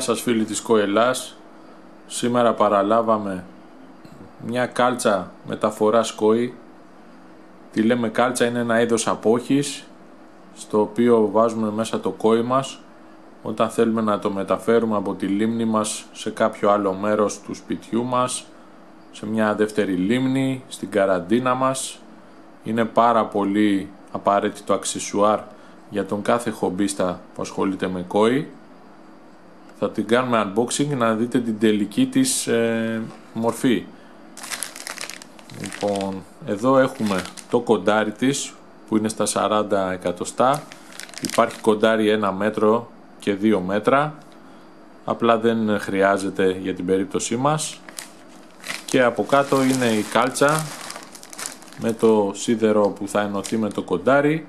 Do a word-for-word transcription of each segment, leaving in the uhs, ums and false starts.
Γεια σας φίλοι της κόι Hellas. Σήμερα παραλάβαμε μια κάλτσα μεταφοράς κόι. Τη λέμε κάλτσα, είναι ένα είδος απόχης στο οποίο βάζουμε μέσα το κόι μας όταν θέλουμε να το μεταφέρουμε από τη λίμνη μας σε κάποιο άλλο μέρος του σπιτιού μας, σε μια δεύτερη λίμνη, στην καραντίνα μας. Είναι πάρα πολύ απαραίτητο αξισουάρ για τον κάθε χομπίστα που ασχολείται με κόι. Θα την κάνουμε unboxing να δείτε την τελική της ε, μορφή. Λοιπόν, εδώ έχουμε το κοντάρι της που είναι στα σαράντα εκατοστά. Υπάρχει κοντάρι ένα μέτρο και δύο μέτρα. Απλά δεν χρειάζεται για την περίπτωσή μας. Και από κάτω είναι η κάλτσα με το σίδερο που θα ενωθεί με το κοντάρι.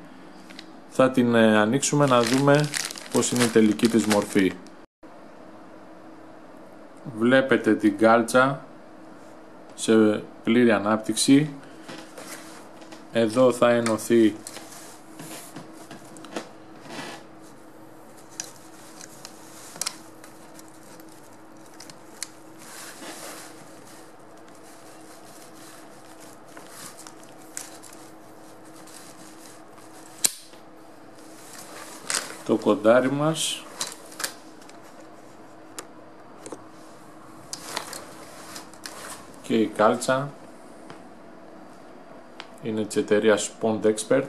Θα την ανοίξουμε να δούμε πώς είναι η τελική της μορφή. Βλέπετε την κάλτσα σε πλήρη ανάπτυξη. Εδώ θα ενωθεί το κοντάρι μας. Και η κάλτσα είναι της εταιρείας Pond Expert.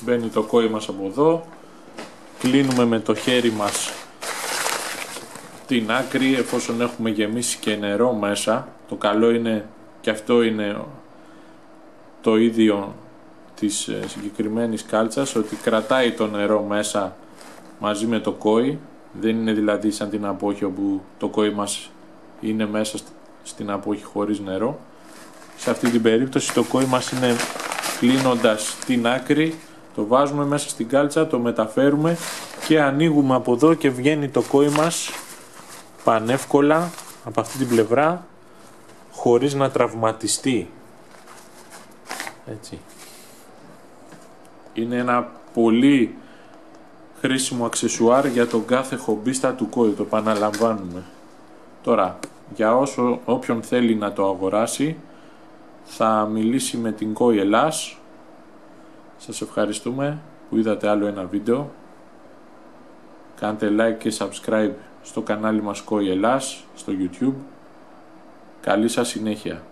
Μπαίνει το κόι μας από εδώ. Κλείνουμε με το χέρι μας την άκρη εφόσον έχουμε γεμίσει και νερό μέσα. Το καλό είναι και αυτό είναι το ίδιο της συγκεκριμένης κάλτσας, ότι κρατάει το νερό μέσα μαζί με το κόι. Δεν είναι δηλαδή σαν την απόχη όπου το κόι μας είναι μέσα στην απόχη χωρίς νερό. Σε αυτή την περίπτωση το κόι μας είναι κλείνοντας την άκρη, το βάζουμε μέσα στην κάλτσα, το μεταφέρουμε και ανοίγουμε από εδώ και βγαίνει το κόι μας πανεύκολα από αυτή την πλευρά χωρίς να τραυματιστεί. Έτσι. Είναι ένα πολύ χρήσιμο αξεσουάρ για τον κάθε χομπίστα του κόι, το επαναλαμβάνουμε. Τώρα, για όσο, όποιον θέλει να το αγοράσει, θα μιλήσει με την κόι Hellas. Σας ευχαριστούμε που είδατε άλλο ένα βίντεο. Κάντε like και subscribe στο κανάλι μας κόι Hellas στο YouTube. Καλή σας συνέχεια.